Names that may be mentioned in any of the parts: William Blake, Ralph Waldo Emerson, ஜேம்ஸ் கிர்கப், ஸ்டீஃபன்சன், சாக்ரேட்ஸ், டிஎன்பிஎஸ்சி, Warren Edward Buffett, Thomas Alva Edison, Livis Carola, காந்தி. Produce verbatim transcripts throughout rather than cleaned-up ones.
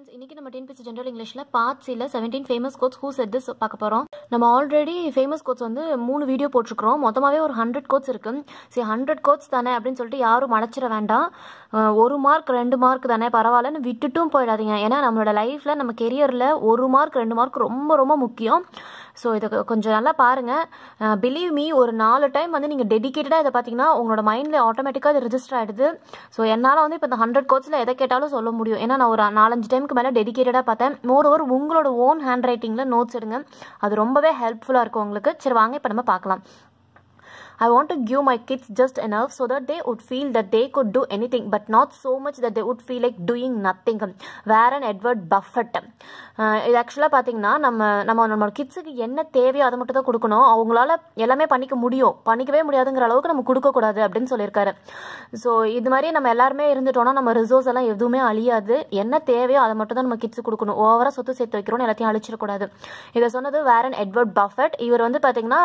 Friends, இன்னைக்கு நம்ம டிஎன்பிஎஸ்சி general இங்கிலீஷில் பார்ட் சில seventeen famous quotes who said this பார்க்க போகிறோம். நம்ம ஆல்ரெடி ஃபேமஸ் கோட்ஸ் வந்து மூணு வீடியோ போட்டிருக்கிறோம். மொத்தமாகவே ஒரு ஹண்ட்ரட் கோட்ஸ் இருக்குது. சரி, ஹண்ட்ரட் கோட்ஸ் தானே அப்படின்னு சொல்லிட்டு யாரும் மலைச்சிட வேண்டாம். ஒரு மார்க் ரெண்டு மார்க் தானே பரவாயில்லன்னு விட்டுட்டும் போயிடாதீங்க. ஏன்னா நம்மளோட லைஃப்பில் நம்ம கெரியரில் ஒரு மார்க் ரெண்டு மார்க் ரொம்ப ரொம்ப முக்கியம். ஸோ இதை கொஞ்சம் நல்லா பாருங்கள். பிலீவ் மீ, ஒரு நாலு டைம் வந்து நீங்கள் டெடிக்கேட்டடாக இதை பார்த்தீங்கன்னா உங்களோட மைண்டில் ஆட்டோமேட்டிக்காக அது ரிஜிஸ்டர் ஆகிடுது. ஸோ என்னால் வந்து இப்போ இந்த ஹண்ட்ரட் கோட்ஸில் எதை கேட்டாலும் சொல்ல முடியும். ஏன்னா நான் ஒரு நாலஞ்சு டைமுக்கு மேலே டெடிக்கேட்டடாக பார்த்தேன். மோர் ஓவர் உங்களோட ஓன் ஹேண்ட் ரைட்டிங்கில் நோட்ஸ் எடுங்க, அது ரொம்பவே ஹெல்ப்ஃபுல்லாக இருக்கும் உங்களுக்கு. சரி வாங்க இப்போ நம்ம பார்க்கலாம். I want to give my kids just enough so that they would feel that they could do anything, but not so much that they would feel like doing nothing. Warren Edward Buffett. இது ஆக்சுவலாக பார்த்தீங்கன்னா நம்ம நம்ம நம்மளோட கிட்ஸுக்கு என்ன தேவையோ அதை மட்டும் தான் கொடுக்கணும். அவங்களால எல்லாமே பண்ணிக்க முடியும், பண்ணிக்கவே முடியாதுங்கிற அளவுக்கு நம்ம கொடுக்கக்கூடாது அப்படின்னு சொல்லியிருக்காரு. ஸோ இது மாதிரி நம்ம எல்லாருமே இருந்துட்டோம்னா நம்ம ரிசோர்ஸ் எல்லாம் எதுவுமே அழியாது. என்ன தேவையோ அதை மட்டும் தான் நம்ம கிட்ஸு கொடுக்கணும். ஓவராக சொத்து சேர்த்து வைக்கிறோம், எல்லாத்தையும் அழிச்சிடக்கூடாது. இதை சொன்னது Warren Edward Buffett. இவர் வந்து பார்த்தீங்கன்னா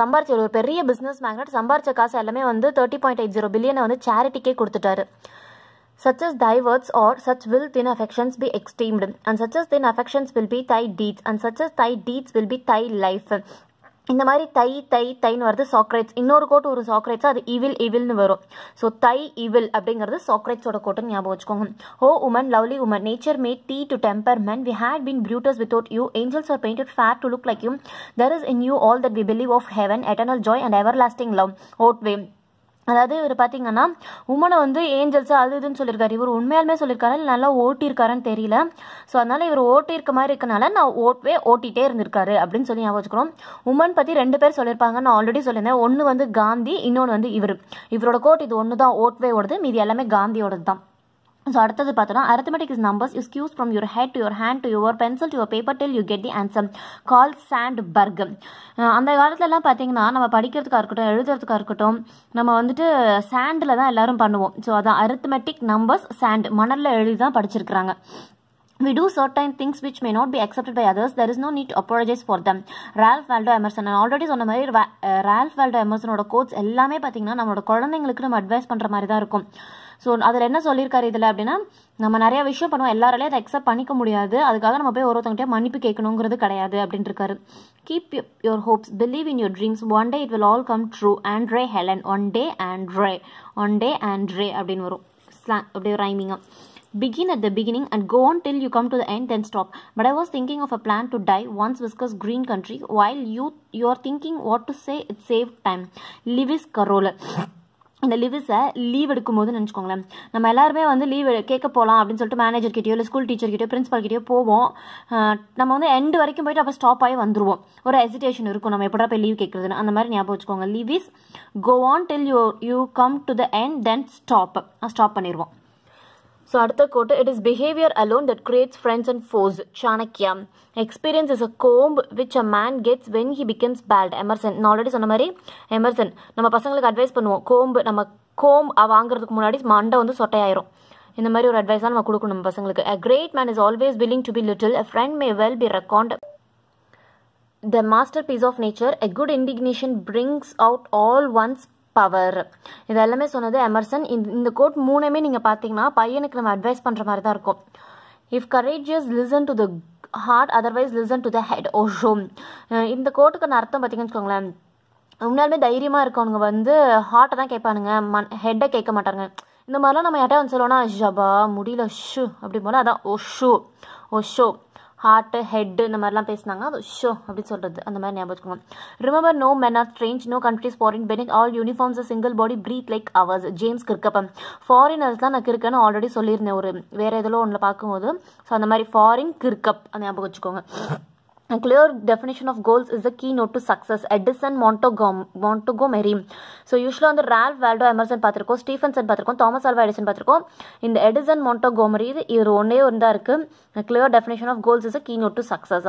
சம்பாரிச்ச ஒரு பெரிய பிஸ்னஸ் சம்பாரிச்ச காசு எல்லாமே வந்து thirty point eight zero பில்லியனை வந்து சேரிட்டிக்கே கொடுத்துட்டாரு. Such as thy words or such will thin affections be esteemed, and such as thin affections will be thy deeds, and such as thy deeds will be thy life. இந்த மாதிரி தை தை தைன்னு வருது சாக்ரேட்ஸ். இன்னொரு code ஒரு சாக்ரேட்ஸாக அது இவில் இவில்னு வரும். So தை இவில் அப்படிங்கிறது சாக்ரேட்ஸோட கோட்டுன்னு ஞாபகம் வச்சுக்கோங்க. O woman, lovely woman, nature made thee to temper man, we had been brutes without you, angels are painted fair to look like you, there is in you all that we believe of heaven, eternal joy and everlasting love. Otway, அதாவது இவர் பார்த்தீங்கன்னா உமனை வந்து Angeles அது இதுன்னு சொல்லியிருக்காரு. இவர் உண்மையாலுமே சொல்லியிருக்காரு, நல்லா ஓட்டியிருக்காருன்னு தெரியல. ஸோ அதனால் இவர் ஓட்டியிருக்க மாதிரி இருக்கனால நான் ஓட்வே ஓட்டிகிட்டே இருந்திருக்காரு அப்படின்னு சொல்லி ஞாபகம் வச்சுக்கிறோம். உமன் பற்றி ரெண்டு பேர் சொல்லியிருப்பாங்க, நான் ஆல்ரெடி சொல்லியிருந்தேன். ஒன்று வந்து காந்தி, இன்னொன்று வந்து இவர். இவரோட கோட் இது ஒன்று தான், ஓட்வே ஓடுது, மீதி எல்லாமே காந்தியோடது தான். ஸோ அடுத்தது பார்த்தோன்னா arithmetic is numbers is cues from your head to your hand to your pencil to your paper till you get the answer called Sandberg. அந்த காலத்துலலாம் பார்த்தீங்கன்னா நம்ம படிக்கிறதுக்காக இருக்கட்டும் எழுதுறதுக்காக இருக்கட்டும் நம்ம வந்துட்டு சாண்டில் தான் எல்லாரும் பண்ணுவோம். ஸோ அதான் arithmetic numbers sand, மணலில் எழுதி தான் படிச்சிருக்கிறாங்க. We do certain things which may not be accepted by others. There is no need to apologize for them. Ralph Waldo Emerson. நான் ஆல்ரெடி சொன்ன மாதிரி Ralph Waldo Emersonோட கோட்ஸ் எல்லாமே பார்த்தீங்கன்னா நம்மளோட குழந்தைங்களுக்கு நம்ம அட்வைஸ் பண்ணுற மாதிரி தான் இருக்கும். ஸோ அதில் என்ன சொல்லியிருக்காரு இதில் அப்படின்னா, நம்ம நிறையா விஷயம் பண்ணுவோம், எல்லாராலையும் அதை அக்செப்ட் பண்ணிக்க முடியாது, அதுக்காக நம்ம போய் ஒருத்தவங்கிட்டே மன்னிப்பு கேட்கணுங்கிறது கிடையாது அப்படின்னு இருக்காரு. Keep your hopes, believe in your dreams, one day it will all come true. Andre Helen. One day Andre, one day Andre அப்படின்னு வரும் ஸ்லாங், அப்படியே ரைமிங்காக. Begin at the beginning and go on till you come to the end, then stop. But I was thinking of a plan to die once viscous green country, while you you are thinking what to say, it saved time. Livis Carola. இந்த லிவிஸை leave எடுக்கும்போது நினச்சிக்கோங்களேன், நம்ம எல்லாருமே வந்து leave கேட்க போகலாம் அப்படின்னு சொல்லிட்டு manager கிட்டேயோ இல்லை ஸ்கூல் டீச்சர் கிட்டேயோ பிரின்ஸிபல் கிட்டேயோ போவோம். நம்ம வந்து எண்டு வரைக்கும் போயிட்டு அப்போ ஸ்டாப் ஆகி வந்துடுவோம். ஒரு ஹெசிடேஷன் இருக்கும், நம்ம எப்படா போய் லீவ் கேட்குறதுன்னு. அந்த மாதிரி ஞாபகம் வச்சுக்கோங்க. Lewis go on till you you come to the end, then stop. Stop பண்ணிடுவோம். ஸோ அடுத்த quote, it is behaviour alone that creates friends and foes. சாணக்கியம். Experience is a comb which a man gets when he becomes bald. Emerson. நான் already சொன்ன மாதிரி Emerson நம்ம பசங்களுக்கு advice பண்ணுவோம், கோம்பு நம்ம கோம் வாங்குறதுக்கு முன்னாடி மண்டை வந்து சொட்டையாயிரும். இந்த மாதிரி ஒரு அட்வைஸாக நம்ம கொடுக்கணும் நம்ம பசங்களுக்கு. A great man is always willing to be little, a friend may well be record the masterpiece of nature, a good indignation brings out all one's power. இது எல்லாமே சொன்னது எமர்சன். இந்த கோட் மூணுமே நீங்கள் பார்த்தீங்கன்னா பையனுக்கு நம்ம அட்வைஸ் பண்ணுற மாதிரி தான் இருக்கும். If courageous listen to the heart, otherwise listen to the head. Osho. இந்த கோட்டுக்கான அர்த்தம் பார்த்தீங்கன்னு வச்சுக்கோங்களேன், உண்மையாலுமே தைரியமாக இருக்கவனுங்க வந்து ஹார்ட்டை தான் கேட்பானுங்க, மண் ஹெட்டை கேட்க மாட்டாங்க. இந்த மாதிரிலாம் நம்ம யார்ட்டா வந்து சொல்லணும்னா ஷபா முடியல ஷூ அப்படி போல, அதான் Osho Osho, heart head இந்த மாதிரிலாம் பேசினாங்க, அது ஷோ அப்படின்னு சொல்கிறது. அந்த மாதிரி ஞாபகம் வச்சுக்கோங்க. Remember, no men are strange, no countries foreign, beneath all uniforms, single body, breathe like ours. ஜேம்ஸ் கிர்கப். Foreigners தான் நான் கிற்கன்னு ஆல்ரெடி சொல்லியிருந்தேன் ஒரு வேறு எதில் ஒன்றில் பார்க்கும்போது. ஸோ அந்த மாதிரி ஃபாரின் கிற்கப் அந்த ஞாபகம் வச்சுக்கோங்க. A clear definition of goals is the keynote to success. Edison, Montgomery. So usually வந்து Ralph Waldo Emerson பார்த்துருக்கோம், ஸ்டீஃபன்சன் பார்த்துருக்கோம், தாமஸ் ஆல்வா எடிசன் பார்த்துருக்கோம். இந்த எடிசன் மொண்டோகோமரி இது இவர் ஒன்றே ஒன்றா இருக்குது. Clear definition of goals is a keynote to success.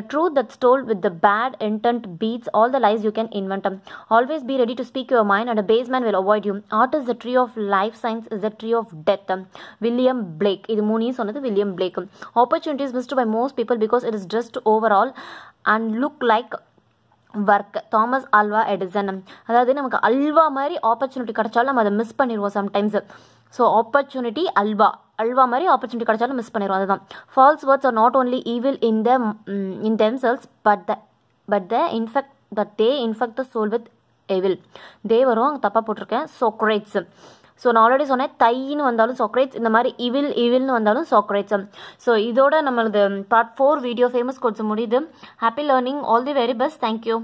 A truth that's told with the bad intent beats all the lies you can invent. Always be ready to speak your mind and a base man will avoid you. Art is the tree of life, science is the tree of death. William Blake. இது மூணையும் சொன்னது William Blake. Opportunities missed by most people because it is dressed over and look like work. Thomas Alva Edison. அதாவது நமக்கு அல்வா மாதிரி opportunity கிடைச்சாலும் நம்ம அதை miss பண்ணிடுவோம் sometimes. So opportunity halwa halwa மாதிரி ஆப்பர்ச்சுனிட்டி கிடைச்சாலும் மிஸ் பண்ணிடுவோம். அதுதான் false words are not only evil in the in themselves but the but the infect but they infect the soul with evil. தே வரும், அங்கே தப்பாக போட்டிருக்கேன், சோக்ரேட்ஸ். ஸோ நான் ஆல்ரெடி சொன்னேன் தைன்னு வந்தாலும் சோக்ரேட்ஸ், இந்த மாதிரி இவில் இவில்னு வந்தாலும் சோக்ரேட்ஸ். ஸோ இதோட நம்மளது part four video famous quotes முடியுது. Happy learning, all the very best, thank you.